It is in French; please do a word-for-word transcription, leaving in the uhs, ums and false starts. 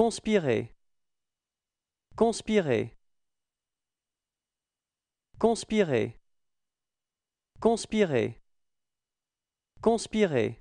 Conspirer. Conspirer. Conspirer. Conspirer. Conspirer.